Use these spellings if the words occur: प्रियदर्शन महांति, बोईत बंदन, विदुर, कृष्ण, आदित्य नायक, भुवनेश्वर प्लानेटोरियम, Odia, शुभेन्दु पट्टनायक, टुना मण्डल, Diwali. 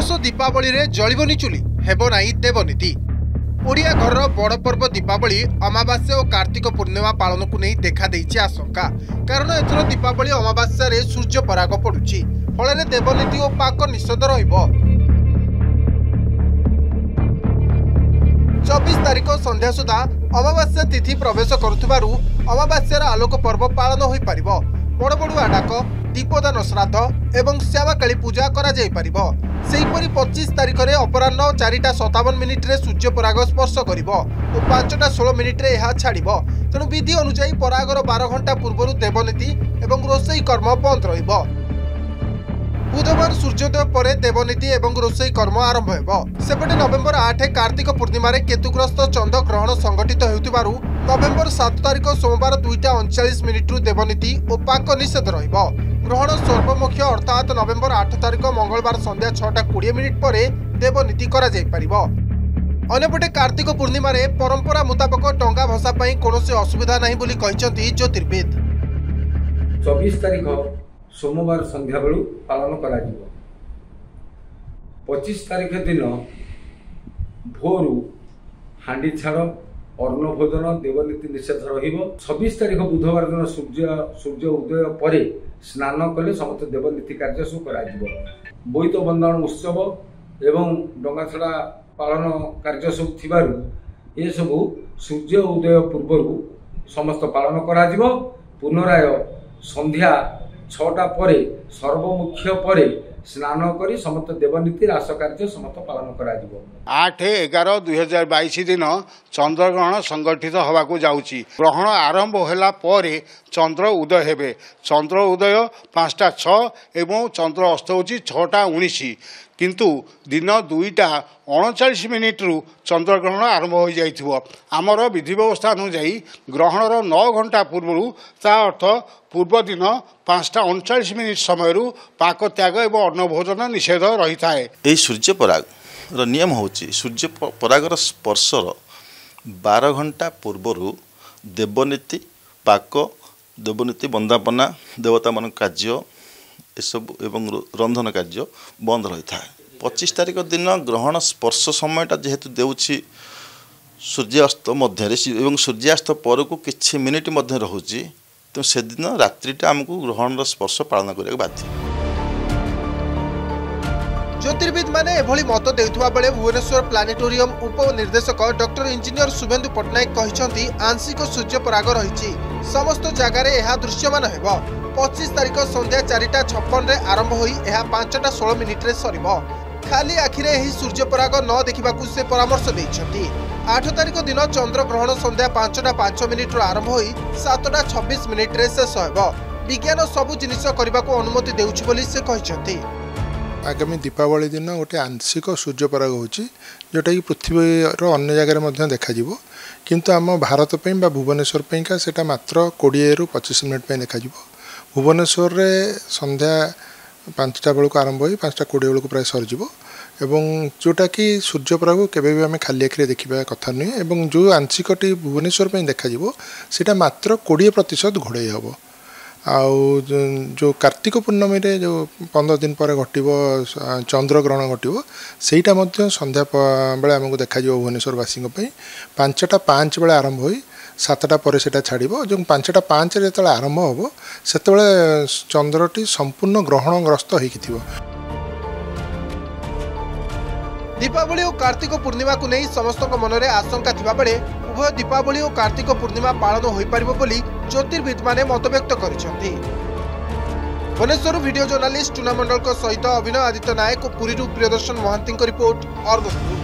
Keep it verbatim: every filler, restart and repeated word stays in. वर्ष दीपावली रे जलिबोनी चुली हेबो नाही देवनीति। ओडिया घर बड़ पर्व दीपावली अमावास्या और कार्तिक पूर्णिमा पालन को नहीं देखा देछि आशंका। कारण एथर दीपावली अमावास्या रे सूर्य पराग पड़ुछि, फल देवनीति और पाक निषेध रहिबो। चौबीस तारीख संध्या सुधा अमावास्या तिथि प्रवेश करुवार अमावास्यार आलोक पर्व पालन हो पार। बड़ बड़ुआ डाक, दीपदान श्राद्ध एवं श्यावाकाली पूजा करपरि। पच्चीस तारीख में अपराह चारिटा सतावन मिनिट्रे सूर्य पराग स्पर्श कर पांचटा षोल मिनिट्रे यह छाड़। तेणु विधि अनुजाई परागर बार घंटा पूर्वर देवनीति एवं रोसई कर्म बंद रहा। बुधवार सूर्योदय पर देवनीति एवं रोसई कर्म आरंभ हो। सेपटे नवेम्बर आठ कार्तिक पूर्णिमार केतुग्रस्त चंद्र ग्रहण संगठित हो। नवेम्बर सात तारीख सोमवार दुईटा अड़तालीस मिनिट्रु देवनीति और पाक निषेध रहा। ग्रहण सर्वमुख्य अर्थात नवेम्बर आठ तारीख मंगलवार संध्या छटा कोड़े मिनिट पर देवनीति कर। अंपटे कार्तिक पूर्णिमार परंपरा मुताबक डंगा भसा कौन असुविधा नहीं ज्योतिर्विद। चौबीस तारीख सोमवार संध्या बेलू पालन करा जीवो। पच्चीस तारीख दिन भोर हांडी छाड़ अन्न भोजन देवनीति निषेध रहिबो। छब्बीस तारीख बुधवार दिन सूर्य सूर्य उदय पर स्नान कले समस्त देवनीति कार्य सब करा जीवो। बोईत बंदन उत्सव एवं डंगा छड़ा पालन कार्य सब थिबारु ए सब सूर्य उदय पूर्वरु समस्त पालन करा जीवो। पुनराय संध्या छटा पर सर्वमुख्य पर स्नान कर समस्त देवनीति रास कार्य समस्त पालन करा जीवो। आठ एगार दुई हजार बाईस दिन चंद्रग्रहण संगठित होगा जाऊँगी। ग्रहण आरंभ होला परे चंद्र उदय हेबे। चंद्र उदय पाँचटा छ एवं चंद्र अस्त होची छटा उन्नीस, किंतु दिन दुईटा अड़चाश मिनिट्रु चंद्रग्रहण आरंभ हो जाइथिबो। आमर विधि व्यवस्था अनुजाई ग्रहणर नौ घंटा पूर्वरु ता अर्थ पूर्व दिन पाँचटा अड़चाश मिनिट समय पाक त्याग एवं अन्न भोजन निषेध रही थाए। ए सूर्य पराग नियम होउछि सूर्य परागर स्पर्शर बारह घंटा पूर्वरु देवनीति पाक देवनीति बंदापना देवता मान कार्य सब एवं रंधन कार्य बंद रही था। पच्चीस तारीख दिन ग्रहण स्पर्श समयटा जेहेतु देउछि सूर्यास्त मध्य एवं सूर्यास्त पर को किछि मिनिट मध्य रहुछि, तो से दिन रात्रिटा हमकु ग्रहणर स्पर्श पालन करबाक बाध्य। ज्योतिर्विद माने एभली मत देउथुवा बेले भुवनेश्वर प्लानेटोरियम उप निर्देशक डॉक्टर इंजीनियर शुभेन्दु पट्टनायक कहिसंती आंशिक सूर्य पराग रहिछि। समस्त जगार यह दृश्यमान हेबो। पच्चीस तारीख संध्या चारिटा छप्पन रे आरंभ होई यह पांचटा षोल मिनिट्रे सरिबो। खाली आखिरे ही सूर्य पराग न देखिबाकु से परामर्श दैछंती। आठ तारीख दिन चंद्रग्रहण संध्या पांचटा पांच मिनिट रो आरंभ होई सातटा छब्बीस मिनिट्रे शेष हेबो। विज्ञान सबु जिनिष करबाकु अनुमति देउछि बोली से कहिसंती। आगामी दीपावली दिन गोटे आंशिक सूर्य पराग होची जोटा कि पृथ्वीर अन्य जगह देखा जीवो, किंतु आम भारत पे बा भुवनेश्वर पेका सेटा मात्र कोड़े रु पचीस मिनट पे देखा जीवो। भुवनेश्वर रे संध्या पांचटा बेलू आरंभ हो पांचटा कोड़े बेलू प्राय सरजीव एवं जोटा कि सूर्य पराग केवे भी आम खाली आखिरी देखा कथा नुहे। और जो आंशिकटी भुवनेश्वर पे देखा जीवो सेटा मात्र कोड़े प्रतिशत घोड़े हेब। आउ जो कार्तिक पूर्णमी जो पंद्रह दिन पर घटो चंद्रग्रहण घटो सहीटा संध्या बेले आमको देखा भुवनेश्वरवासी पांचटा पाँच बेले आरंभ हो सातटा पर छाड़। जो पांचटा पाँच जो आरंभ हो सेतबे चंद्रटी संपूर्ण ग्रहणग्रस्त हो। दीपावली और कार्तिक पूर्णिमा को नहीं समस्त मनरे आशंका थिबा बेले उभय दीपावली और कार्तिक पूर्णिमा पालन हो पारिबो बोली ज्योतिर्विद माने मतव्यक्त करिसंती। भुवनेश्वर वीडियो जर्नालिस्ट टुना मण्डल सहित अभिनय आदित्य नायक और पुरी प्रियदर्शन महांति रिपोर्ट।